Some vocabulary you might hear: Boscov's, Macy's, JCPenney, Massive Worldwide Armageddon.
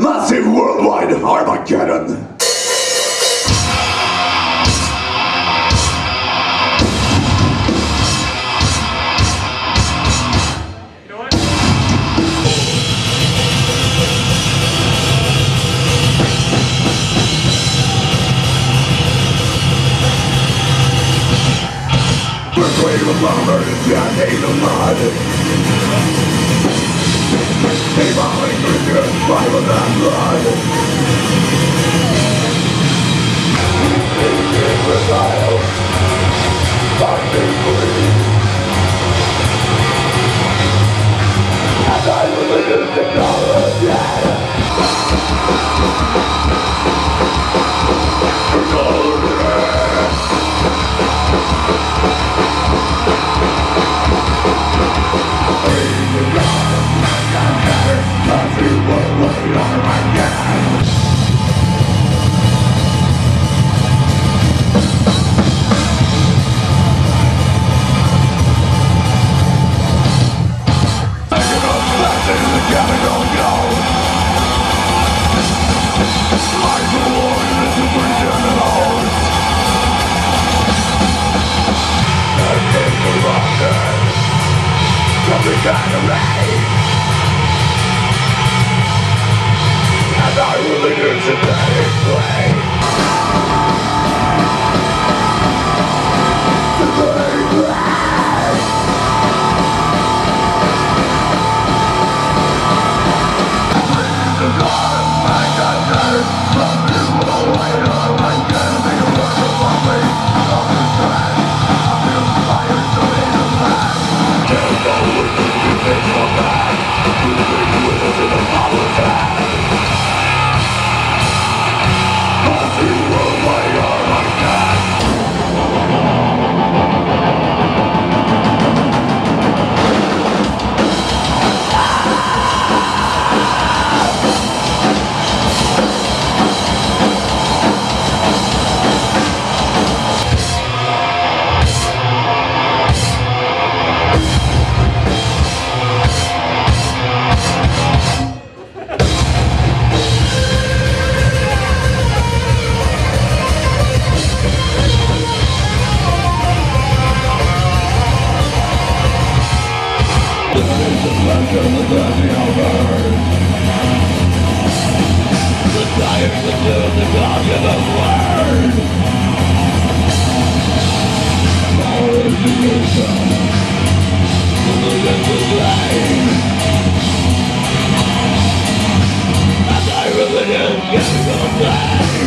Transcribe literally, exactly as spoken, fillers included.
Massive Worldwide Armageddon. Earthquake will lumber, God hate the mud. They volley through your fight with that blood. It's irreversible, but they bleed. As I religious technology. Got and I will lose in that play. The play. As I really am, yes, I'm glad.